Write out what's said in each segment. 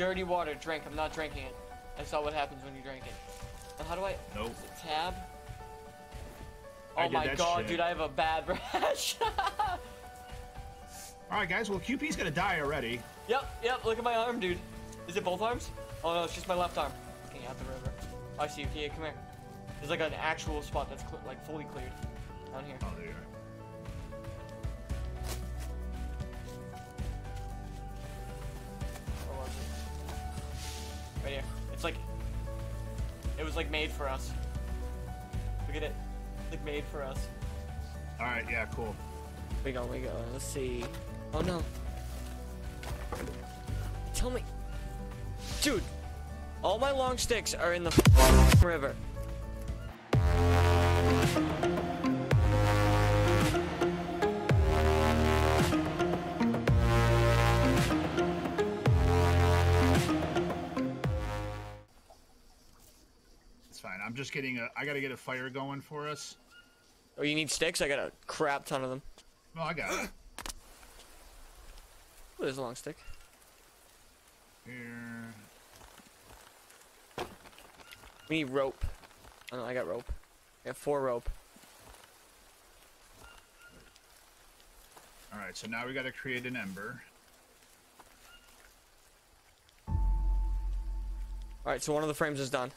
Dirty water, drink. I'm not drinking it. I saw what happens when you drink it. And how do I... Nope. Tab? Oh my god, dude, I have a bad rash. Alright, guys, well, QP's gonna die already. Yep, look at my arm, dude. Is it both arms? Oh no, it's just my left arm. Looking out the river. Oh, I see you. Yeah, come here. There's like an actual spot that's like fully cleared. Down here. Oh, there you are. Right here. It's like, it was like made for us. Look at it. Like made for us. Alright, yeah, cool. We go. Let's see. Oh no. Tell me. Dude, all my long sticks are in the river. I'm just getting a... I gotta get a fire going for us. Oh, you need sticks? I got a crap ton of them. No, I got it. Oh, there's a long stick. Here. We need rope. Oh, no, I got rope. I got 4 rope. Alright, so now we gotta create an ember. Alright, so one of the frames is done.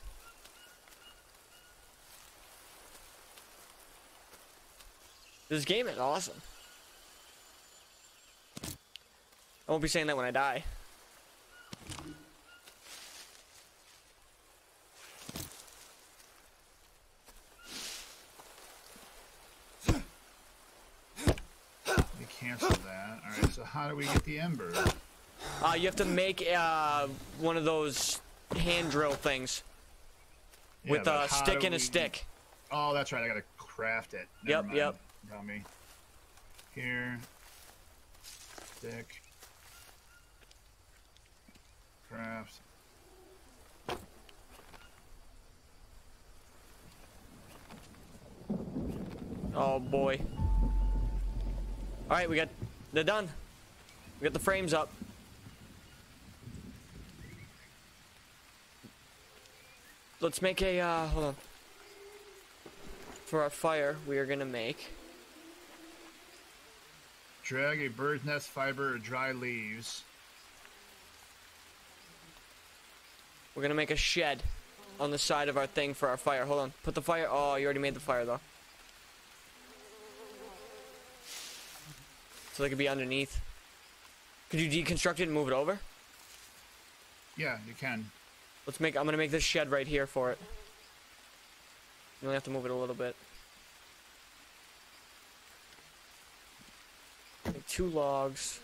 This game is awesome. I won't be saying that when I die. We cancel that. Alright, so how do we get the ember? You have to make one of those hand drill things. Yeah, with a stick and a stick. Oh, that's right. I gotta craft it. Never mind. Yep. Dummy. Here. Stick. Craft. Oh boy. Alright, they're done. We got the frames up. Let's make a hold on. For our fire, we are gonna make drag a bird's nest fiber or dry leaves. We're gonna make a shed on the side of our thing for our fire. Hold on. Put the fire. Oh, you already made the fire though. So they could be underneath. Could you deconstruct it and move it over? Yeah, you can. I'm gonna make this shed right here for it. You only have to move it a little bit. Make 2 logs.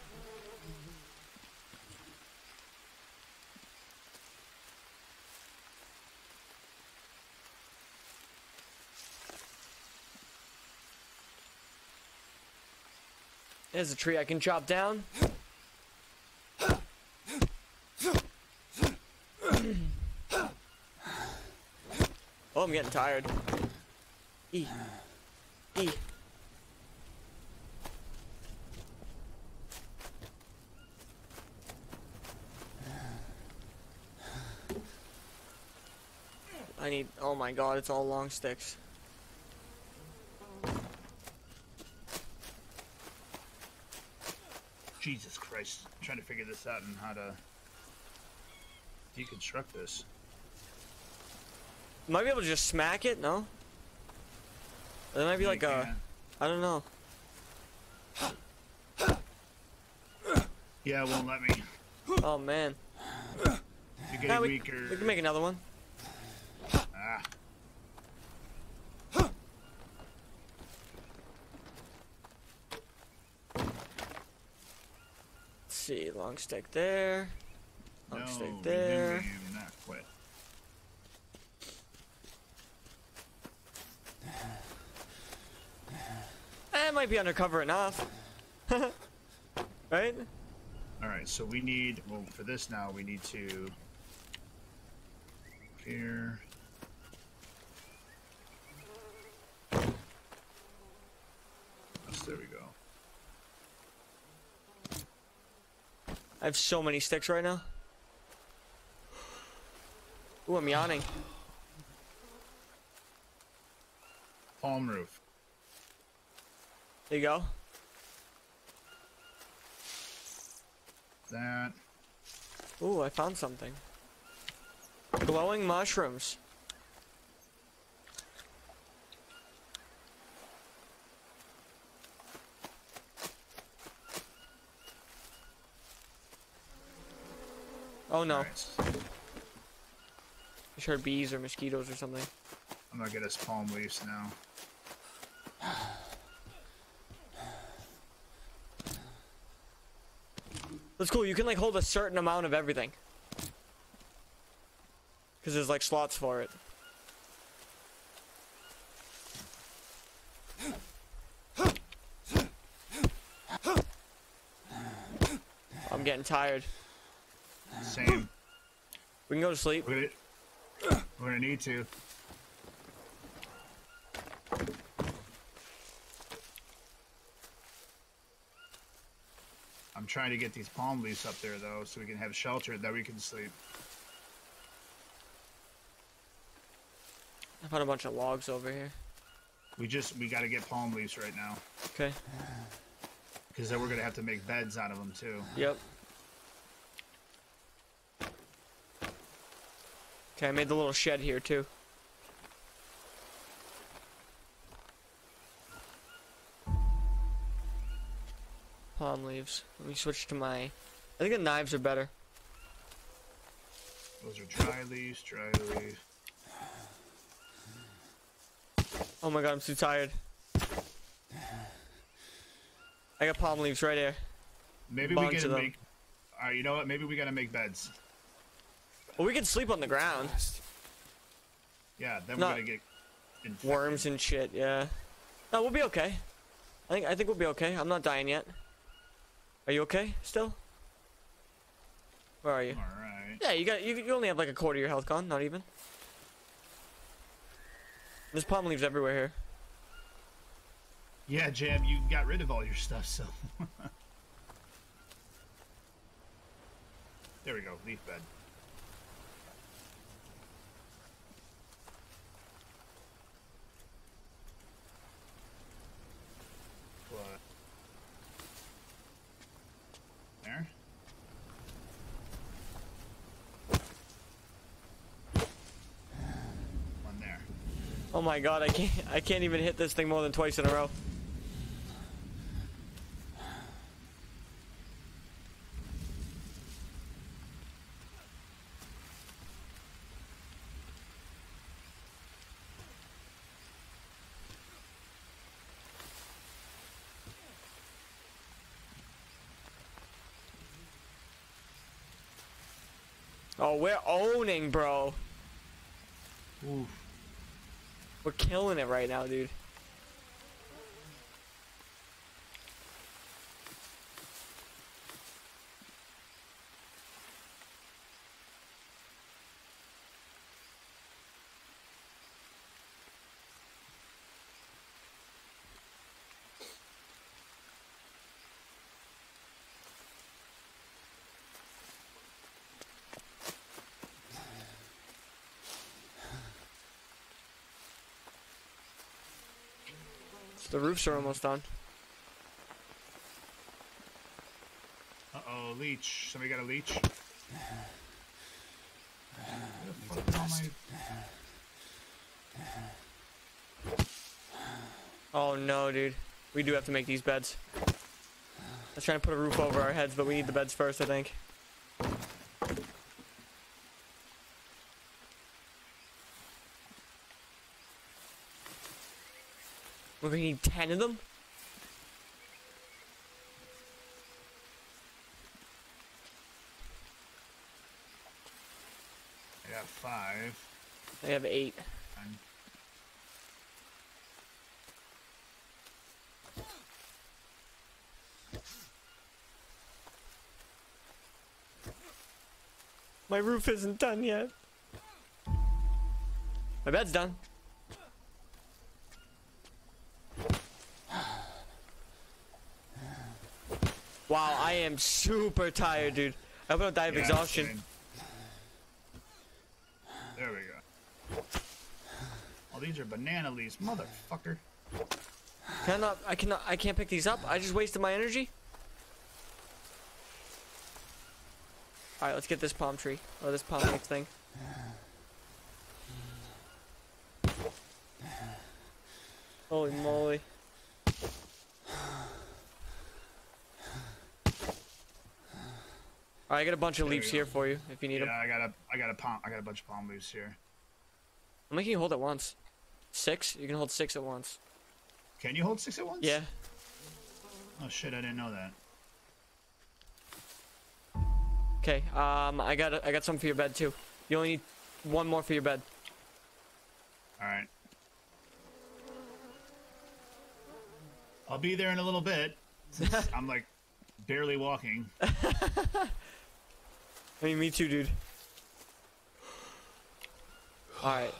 There's a tree I can chop down. Oh, I'm getting tired. I need... Oh my god, it's all long sticks. Jesus Christ. I'm trying to figure this out and how to deconstruct this. Might be able to just smack it, no? There might be like a... I don't know. Yeah, it won't let me. Oh, man. You're getting weaker. We can make another one. Ah. Let's see, long stick there. Long stick there. No, not quite. That might be undercover enough. Right? Alright, so we need... Well, for this now, we need to... Here... Yes, there we go. I have so many sticks right now. Ooh, I'm yawning. Palm roof. There you go. That. Ooh, I found something. Glowing mushrooms. Oh no. Nice. I heard bees or mosquitoes or something. I'm gonna get us palm leaves now. That's cool, you can like hold a certain amount of everything. Cause there's like slots for it. I'm getting tired. Same. We can go to sleep. We're gonna need to. I'm trying to get these palm leaves up there though, so we can have shelter that we can sleep. I found a bunch of logs over here. We gotta get palm leaves right now. Okay. Because then we're gonna have to make beds out of them too. Yep. Okay, I made the little shed here too. Palm leaves. Let me switch to my... I think the knives are better. Those are dry leaves, dry leaves. Oh my god, I'm so tired. I got palm leaves right here. Maybe we can make... Alright, you know what? Maybe we gotta make beds. Well, we can sleep on the ground. Yeah, then we're gonna get infected. Worms and shit. Yeah. No, we'll be okay. I think we'll be okay. I'm not dying yet. Are you okay still? Where are you? All right. Yeah, you only have like a quarter of your health gone. Not even. There's palm leaves everywhere here. Yeah, Jam, you got rid of all your stuff, so. There we go. Leaf bed. There. One there. Oh my god, I can't even hit this thing more than twice in a row. Oh, we're owning, bro. Oof. We're killing it right now, dude. The roofs are almost done. Uh-oh, leech. Somebody got a leech. Oh no, dude. We do have to make these beds. I was trying to put a roof over our heads, but we need the beds first, I think. We're gonna need 10 of them? I got 5. I have 8. My roof isn't done yet. My bed's done. Wow, I am super tired, dude. I hope I don't die of exhaustion. There we go. Oh, these are banana leaves, motherfucker. I can't pick these up. I just wasted my energy. All right, let's get this palm tree or this palm leaf thing. Holy moly! All right, I got a bunch of leaves here for you if you need them. Yeah, I got a bunch of palm leaves here. How many can you hold at once? 6? You can hold 6 at once. Can you hold 6 at once? Yeah. Oh shit! I didn't know that. Okay, I got some for your bed too. You only need one more for your bed. All right. I'll be there in a little bit. I'm like barely walking. I mean, me too, dude. All right.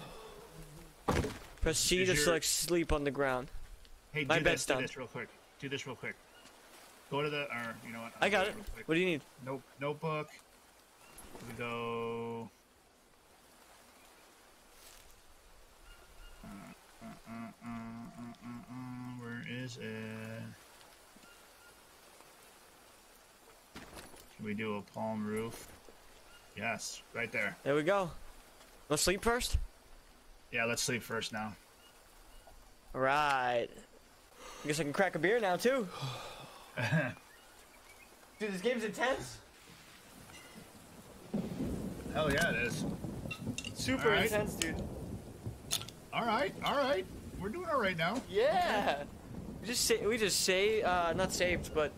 Proceed to select sleep on the ground. Hey, my bed's done. Do this real quick. Go to the, or you know what? I got it. What do you need? Nope. Notebook. Here we go. Where is it? Can we do a palm roof? Yes, right there. There we go. Let's sleep first? Yeah, let's sleep first now. All right. I guess I can crack a beer now too. Dude, this game's intense. Hell yeah, it is. Super intense, dude. All right, We're doing all right now. Yeah. We just not saved, but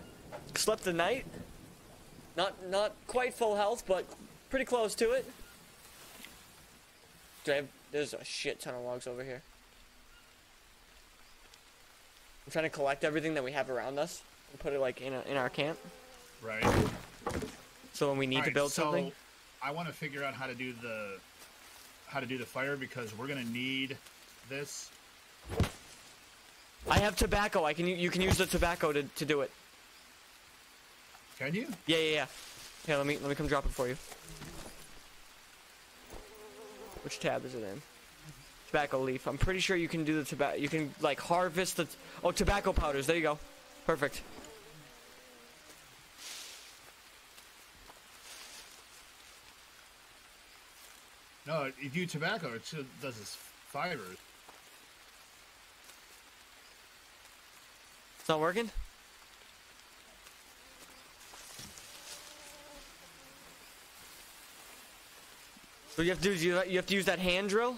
slept the night. Not quite full health, but pretty close to it. Dude, there's a shit ton of logs over here. I'm trying to collect everything that we have around us. Put it like in our camp, right? So when we need to build something, I want to figure out how to do the fire because we're gonna need this. I have tobacco. You can use the tobacco to do it. Can you? Yeah. Here, let me come drop it for you. Which tab is it in? Tobacco leaf. I'm pretty sure you can do the tobacco. You can like harvest the tobacco powders. There you go. Perfect. No, if you tobacco, it does its fibers. It's not working? What you have to do is you have to use that hand drill.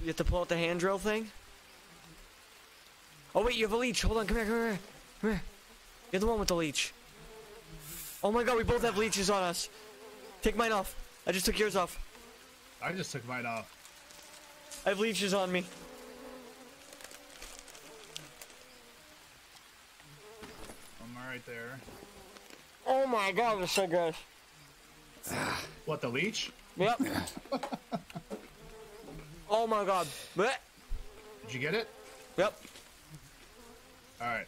You have to pull out the hand drill thing. Oh wait, you have a leech. Hold on, come here. You're the one with the leech. Oh my god, we both have leeches on us. Take mine off. I just took yours off. I just took mine off. I have leeches on me. I'm right there. Oh my god, that's so good. What, the leech? Yep. Oh my god. Did you get it? Yep. Alright.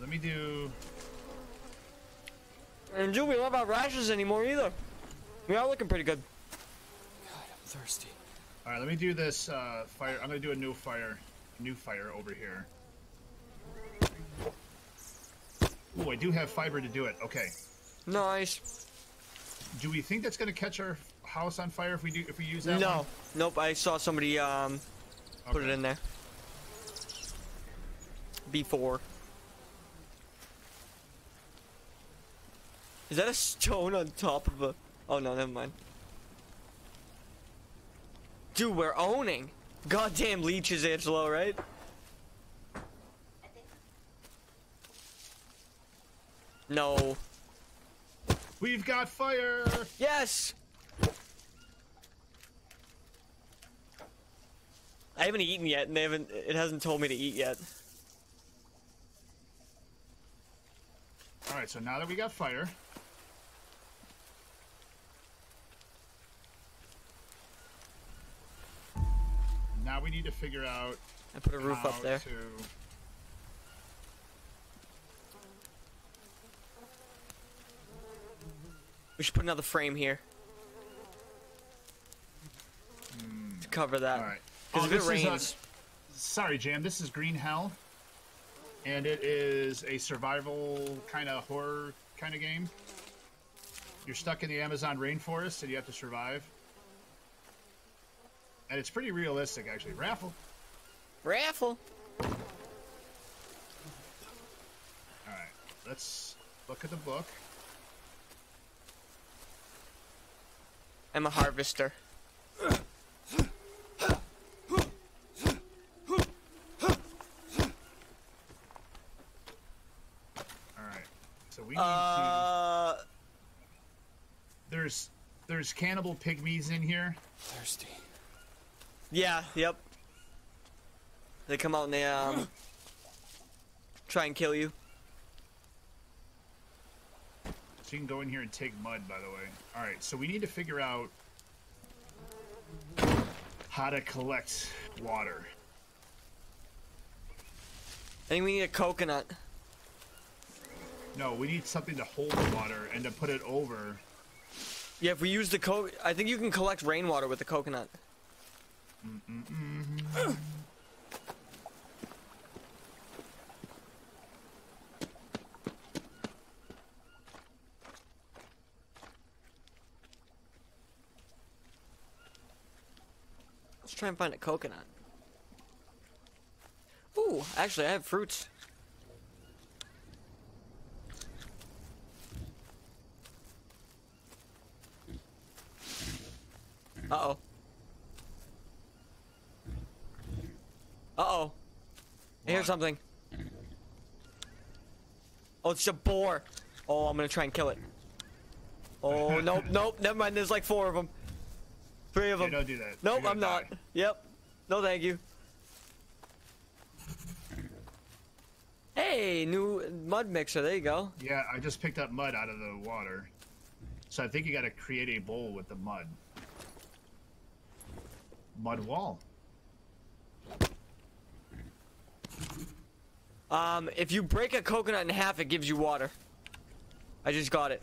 Let me do... And dude, we don't have our rashes anymore either. We are looking pretty good. God, I'm thirsty. All right, let me do this fire. I'm gonna do a new fire over here. Oh, I do have fiber to do it. Okay. Nice. Do we think that's gonna catch our house on fire if we do use that? No, nope. I saw somebody put it in there before. Is that a stone on top of a... Oh, no, never mind. Dude, we're owning. Goddamn leeches, Angelo, right? No. We've got fire! Yes! I haven't eaten yet, and it hasn't told me to eat yet. Alright, so now that we got fire... Now we need to figure out. I put a roof up there. We should put another frame here. cover that. All right. Because if it rains. Sorry, Jam. This is Green Hell, and it is a survival kind of horror kind of game. You're stuck in the Amazon rainforest, and you have to survive. And it's pretty realistic, actually. Raffle. Raffle. All right. Let's look at the book. I'm a harvester. We need to... There's cannibal pygmies in here. Thirsty. Yeah, yep. They come out and they try and kill you. So you can go in here and take mud, by the way. All right, so we need to figure out how to collect water. I think we need a coconut. No, we need something to hold the water and to put it over. Yeah, if we use the I think you can collect rainwater with the coconut. Let's try and find a coconut. Ooh, actually, I have fruits. Uh-oh. Uh-oh. I hear something. Oh, it's a boar. Oh, I'm gonna try and kill it. Oh, nope, nope, never mind. There's like four of them. Three of them. Yeah, don't do that. Nope, I'm not. Yep. No, thank you. Hey, new mud mixer. There you go. Yeah, I just picked up mud out of the water. So I think you gotta create a bowl with the mud. Mud wall. If you break a coconut in half, it gives you water. I just got it.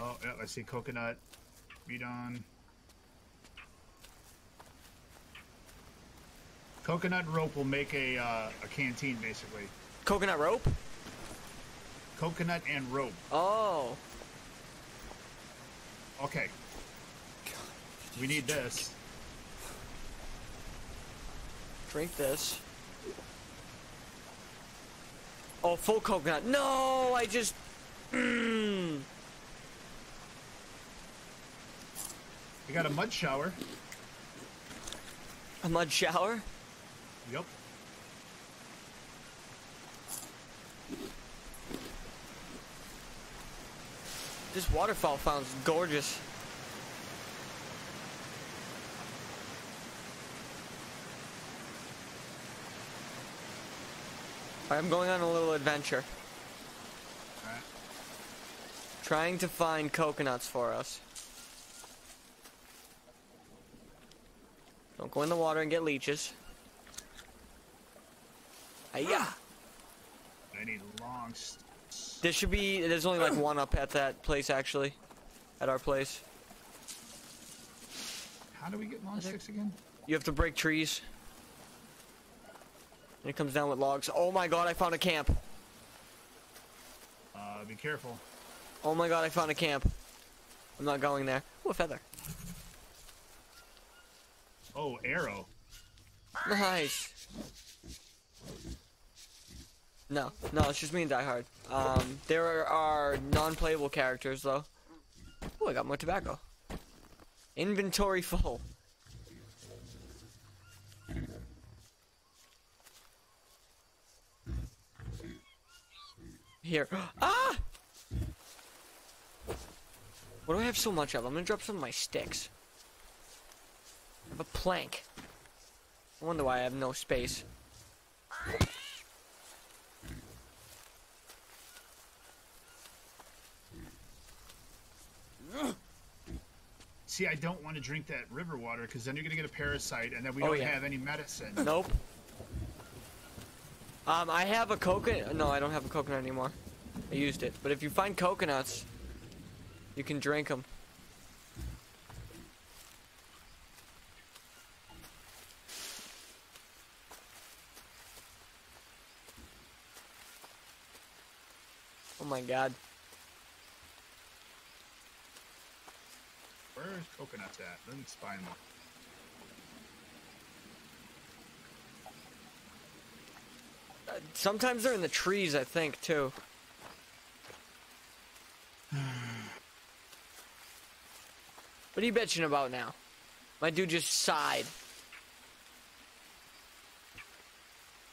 Oh, yeah, I see coconut. Read on. Coconut rope will make a canteen, basically. Coconut rope? Coconut and rope. Oh. Okay. We need this. Drink this. Oh, full coconut. No, I just... You got a mud shower. A mud shower? Yep. This waterfall fountain's gorgeous. I'm going on a little adventure. All right. Trying to find coconuts for us. Don't go in the water and get leeches. Hi-ya! I need long sticks. There should be... There's only like one up at that place, actually. At our place. How do we get long sticks again? You have to break trees. And it comes down with logs. Oh my god, I found a camp. Be careful. Oh my god, I found a camp. I'm not going there. Ooh, a feather. Oh, arrow. Nice. No, no, it's just me and Diehard. There are non-playable characters, though. Oh, I got more tobacco. Inventory full. Here. Ah! What do I have so much of? I'm gonna drop some of my sticks. I have a plank. I wonder why I have no space. See, I don't want to drink that river water because then you're gonna get a parasite and then we don't have any medicine. Nope. I have a coconut. No, I don't have a coconut anymore. I used it. But if you find coconuts, you can drink them. Oh my god. Where's coconuts at? Let me find them. Sometimes they're in the trees, I think, too. What are you bitching about now? My dude just sighed.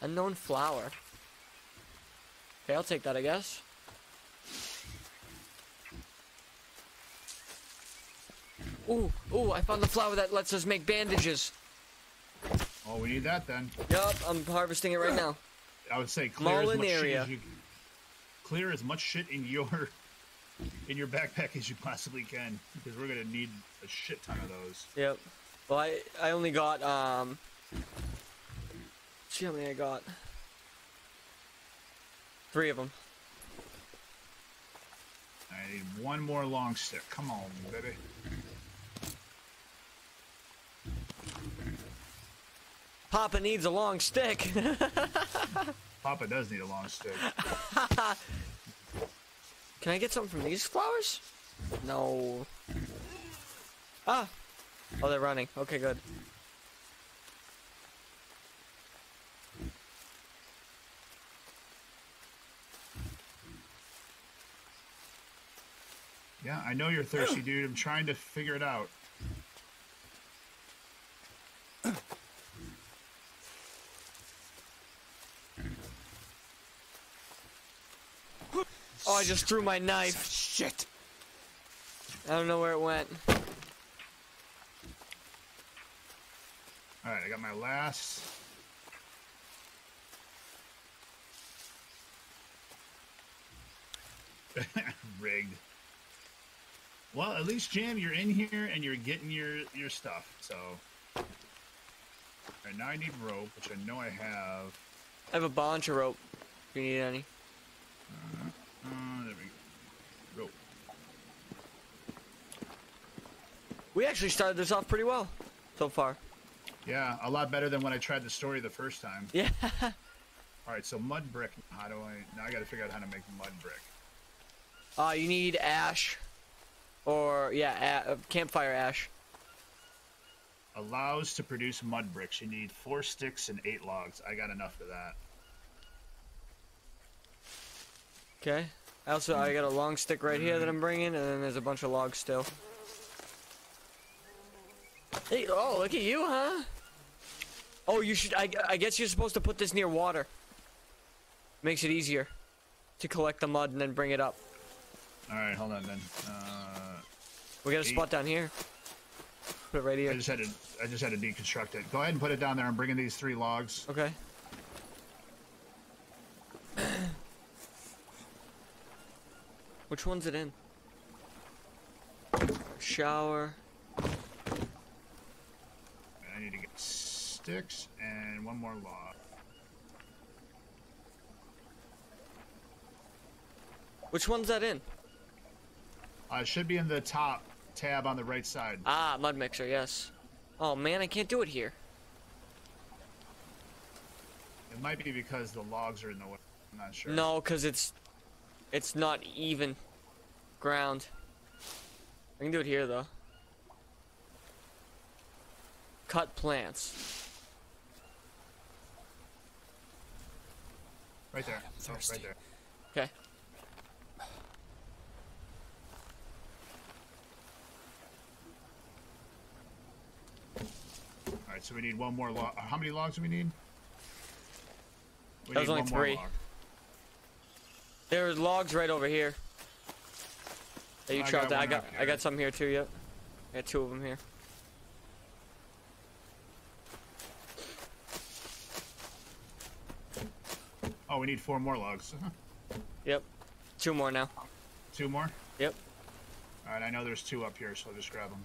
Unknown flower. Okay, I'll take that, I guess. Ooh, ooh, I found the flower that lets us make bandages. Oh, we need that then. Yup, I'm harvesting it right now. I would say clear as much shit as you, clear as much shit in your backpack as you possibly can, because we're gonna need a shit ton of those. Yep. Well, I only got see how many I got. 3 of them. I need one more long stick. Come on, baby. Papa needs a long stick. Papa does need a long stick. Can I get something from these flowers? No. Ah! Oh, they're running. Okay, good. Yeah, I know you're thirsty, dude. I'm trying to figure it out. Oh, I just threw my knife. Shit. I don't know where it went. Alright, I got my last. Rigged. Well, at least, Jam, you're in here and you're getting your stuff, so. Alright, now I need rope, which I know I have. I have a bunch of rope, if you need any. There we go. Rope. We actually started this off pretty well so far. Yeah, a lot better than when I tried the story the first time. Yeah. Alright, so mud brick. How do I... Now I gotta figure out how to make mud brick. You need ash. Or, yeah, campfire ash. Allows to produce mud bricks. You need 4 sticks and 8 logs. I got enough of that. Okay. Also, I got a long stick right here that I'm bringing, and then there's a bunch of logs still. Hey, oh, look at you, huh? Oh, you should... I guess you're supposed to put this near water. Makes it easier to collect the mud and then bring it up. Alright, hold on then. We got a spot down here. Put it right here. I just had to deconstruct it. Go ahead and put it down there. I'm bringing these 3 logs. Okay. Which one's it in? Shower. I need to get sticks and one more log. Which one's that in? It should be in the top tab on the right side. Ah, mud mixer, yes. Oh man, I can't do it here. It might be because the logs are in the way. I'm not sure. No, because it's not even ground. I can do it here though. Cut plants. Right there. Oh, right there. Okay. Alright, so we need one more log. How many logs do we need? That was only 3. There's logs right over here. That you chopped out. I got some here too, yep. I got 2 of them here. Oh, we need 4 more logs. Yep. 2 more now. 2 more? Yep. Alright, I know there's 2 up here, so I'll just grab them.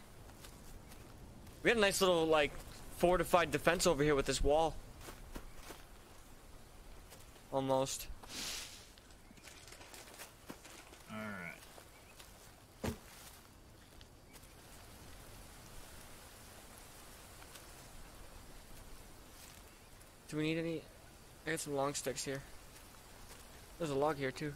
We got a nice little, like, fortified defense over here with this wall. Almost. Alright. Do we need any... I got some long sticks here. There's a log here, too.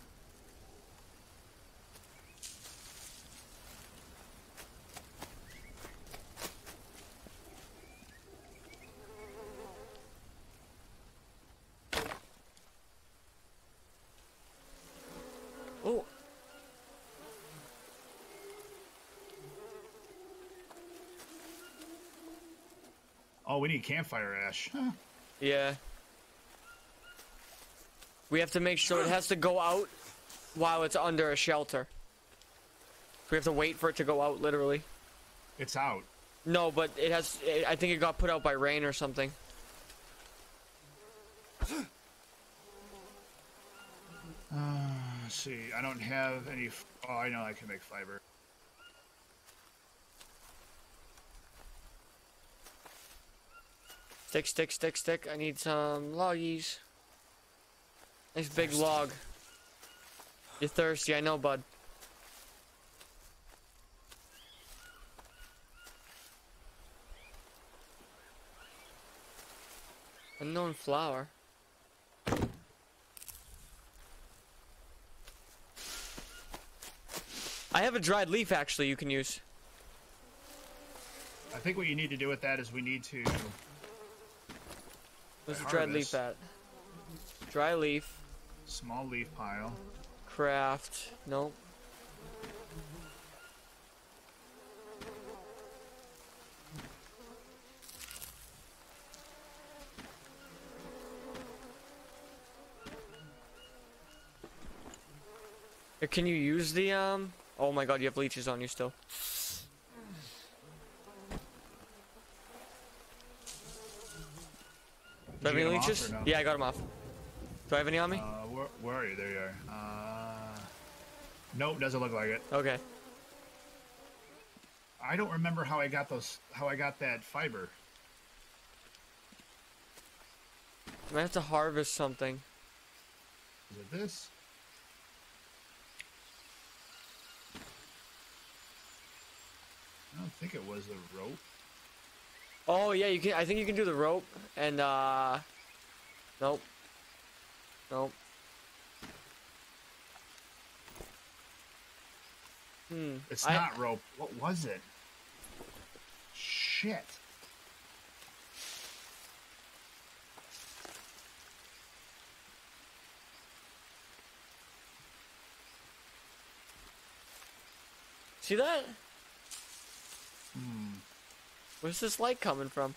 Oh, we need campfire ash. Huh. Yeah. We have to make sure it has to go out while it's under a shelter. We have to wait for it to go out, literally. It's out. No, but it has... I think it got put out by rain or something. Let's see. I don't have any... Oh, I know I can make fiber. Stick, stick, stick, stick. I need some loggies. Nice big log. You're thirsty, I know, bud. Unknown flower. I have a dried leaf, actually, you can use. I think what you need to do with that is we need to... Where's the dried leaf at? Dry leaf. Small leaf pile. Craft. Nope. Can you use the, Oh my god, you have leeches on you still. Do I have any leeches? No? Yeah, I got them off. Do I have any on me? Where are you? There you are. Nope, doesn't look like it. Okay. I don't remember how I got those. How I got that fiber. I might have to harvest something. Is it this? I don't think it was the rope. Oh yeah, you can. I think you can do the rope and nope. Nope. Hmm. It's not rope. What was it? Shit. See that? Hmm. Where's this light coming from?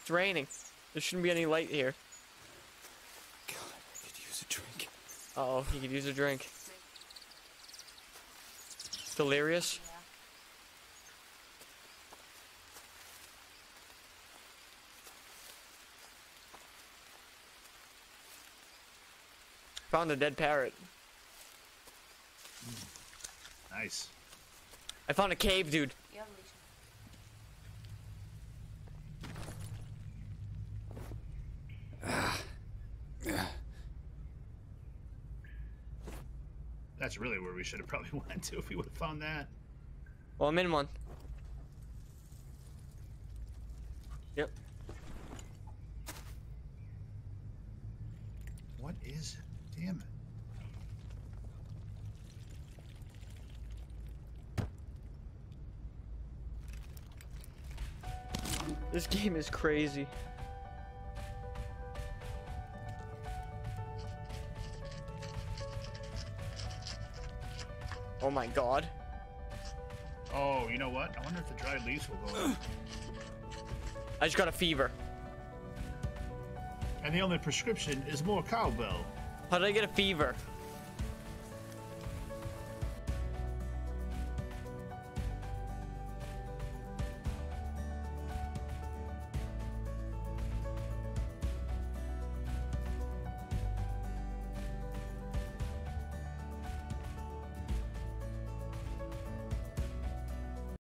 It's raining. There shouldn't be any light here. God, I could use a drink. Uh-oh, he could use a drink. Delirious? Yeah. Found a dead parrot. Nice. I found a cave, dude. Yeah. That's really where we should have probably went to if we would have found that. Well, I'm in one. Yep. What is it? Damn it. This game is crazy. Oh my god. Oh, you know what? I wonder if the dried leaves will go away. I just got a fever. And the only prescription is more cowbell. How did I get a fever?